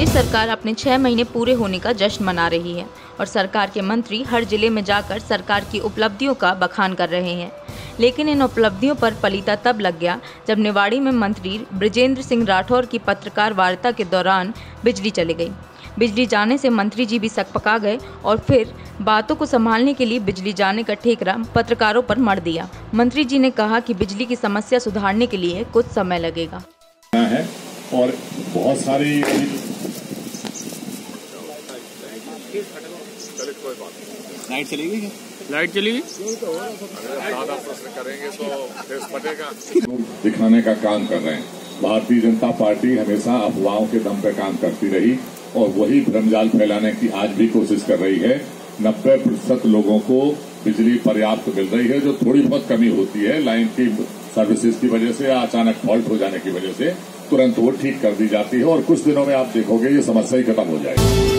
प्रदेश सरकार अपने 6 महीने पूरे होने का जश्न मना रही है और सरकार के मंत्री हर जिले में जाकर सरकार की उपलब्धियों का बखान कर रहे हैं, लेकिन इन उपलब्धियों पर पलीता तब लग गया जब निवाड़ी में मंत्री बृजेंद्र सिंह राठौर की पत्रकार वार्ता के दौरान बिजली चली गई। बिजली जाने से मंत्री जी भी सकपका गए और फिर बातों को संभालने के लिए बिजली जाने का ठेकरा पत्रकारों पर मढ़ दिया। मंत्री जी ने कहा कि बिजली की समस्या सुधारने के लिए कुछ समय लगेगा है और बहुत सारी लाइट चलेगी करेंगे तो फटेगा। दिखाने का काम कर रहे हैं। भारतीय जनता पार्टी हमेशा अफवाहों के दम पर काम करती रही और वही भ्रमजाल फैलाने की आज भी कोशिश कर रही है। 90% लोगों को बिजली पर्याप्त मिल रही है, जो थोड़ी बहुत कमी होती है लाइन की सर्विसेज की वजह से या अचानक फॉल्ट हो जाने की वजह से तुरंत वो ठीक कर दी जाती है और कुछ दिनों में आप देखोगे ये समस्या ही खत्म हो जाएगी।